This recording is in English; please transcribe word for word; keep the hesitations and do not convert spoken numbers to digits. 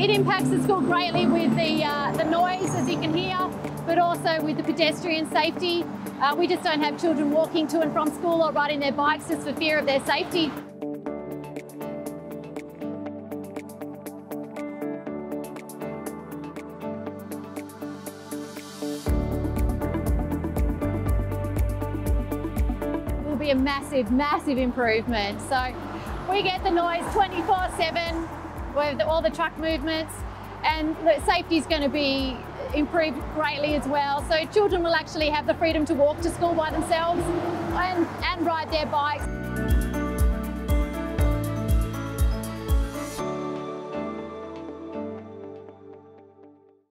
it impacts the school greatly with the, uh, the noise, as you can hear, but also with the pedestrian safety. Uh, we just don't have children walking to and from school or riding their bikes just for fear of their safety. Be a massive, massive improvement. So we get the noise twenty-four seven with all the truck movements, and safety is going to be improved greatly as well. So children will actually have the freedom to walk to school by themselves and, and ride their bikes.